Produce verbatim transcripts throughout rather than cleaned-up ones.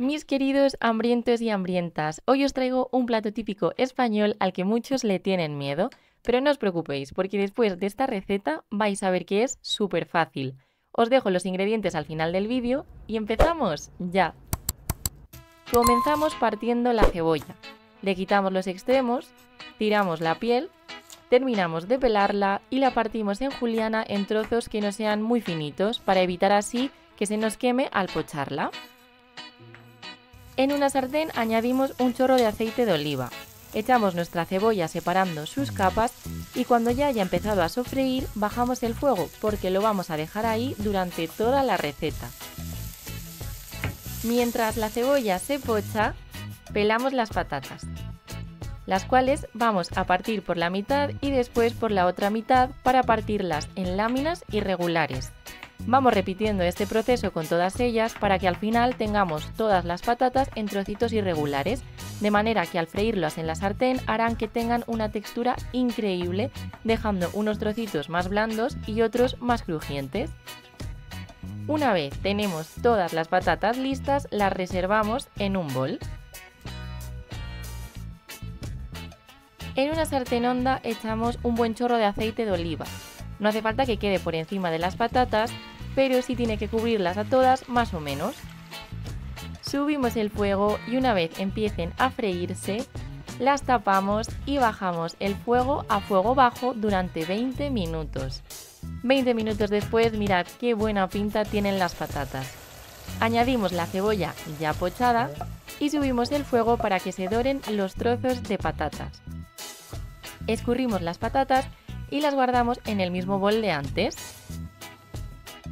Mis queridos hambrientos y hambrientas, hoy os traigo un plato típico español al que muchos le tienen miedo, pero no os preocupéis porque después de esta receta vais a ver que es súper fácil. Os dejo los ingredientes al final del vídeo y empezamos ya. Comenzamos partiendo la cebolla, le quitamos los extremos, tiramos la piel, terminamos de pelarla y la partimos en juliana en trozos que no sean muy finitos para evitar así que se nos queme al pocharla. En una sartén añadimos un chorro de aceite de oliva, echamos nuestra cebolla separando sus capas y cuando ya haya empezado a sofreír bajamos el fuego porque lo vamos a dejar ahí durante toda la receta. Mientras la cebolla se pocha, pelamos las patatas, las cuales vamos a partir por la mitad y después por la otra mitad para partirlas en láminas irregulares. Vamos repitiendo este proceso con todas ellas para que al final tengamos todas las patatas en trocitos irregulares, de manera que al freírlas en la sartén harán que tengan una textura increíble, dejando unos trocitos más blandos y otros más crujientes. Una vez tenemos todas las patatas listas, las reservamos en un bol. En una sartén honda echamos un buen chorro de aceite de oliva. No hace falta que quede por encima de las patatas, pero sí tiene que cubrirlas a todas más o menos. Subimos el fuego y una vez empiecen a freírse, las tapamos y bajamos el fuego a fuego bajo durante veinte minutos. veinte minutos después, mirad qué buena pinta tienen las patatas. Añadimos la cebolla ya pochada y subimos el fuego para que se doren los trozos de patatas. Escurrimos las patatas y las guardamos en el mismo bol de antes.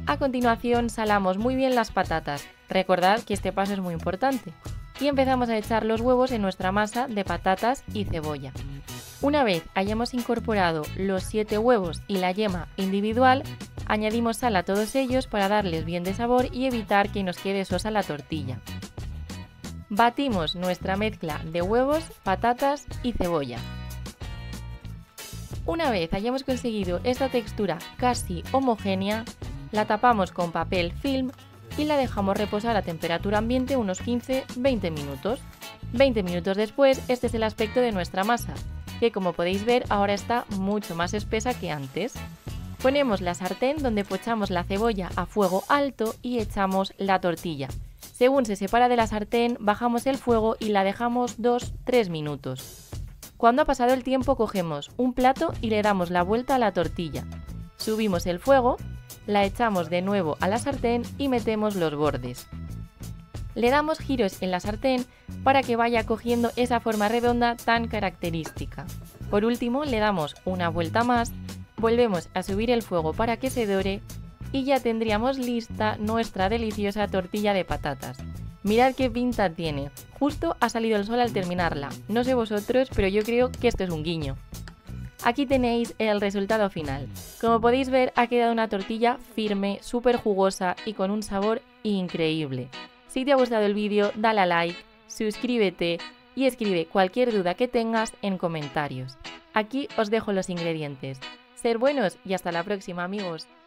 A continuación salamos muy bien las patatas, recordad que este paso es muy importante, y empezamos a echar los huevos en nuestra masa de patatas y cebolla. Una vez hayamos incorporado los siete huevos y la yema individual, añadimos sal a todos ellos para darles bien de sabor y evitar que nos quede sosa la tortilla. Batimos nuestra mezcla de huevos, patatas y cebolla. Una vez hayamos conseguido esta textura casi homogénea, la tapamos con papel film y la dejamos reposar a temperatura ambiente unos quince a veinte minutos. veinte minutos después, este es el aspecto de nuestra masa, que como podéis ver ahora está mucho más espesa que antes. Ponemos la sartén donde pochamos la cebolla a fuego alto y echamos la tortilla. Según se separa de la sartén, bajamos el fuego y la dejamos dos a tres minutos. Cuando ha pasado el tiempo cogemos un plato y le damos la vuelta a la tortilla. Subimos el fuego, la echamos de nuevo a la sartén y metemos los bordes. Le damos giros en la sartén para que vaya cogiendo esa forma redonda tan característica. Por último le damos una vuelta más, volvemos a subir el fuego para que se dore y ya tendríamos lista nuestra deliciosa tortilla de patatas. Mirad qué pinta tiene, justo ha salido el sol al terminarla, no sé vosotros, pero yo creo que esto es un guiño. Aquí tenéis el resultado final, como podéis ver ha quedado una tortilla firme, súper jugosa y con un sabor increíble. Si te ha gustado el vídeo dale a like, suscríbete y escribe cualquier duda que tengas en comentarios. Aquí os dejo los ingredientes. Ser buenos y hasta la próxima amigos.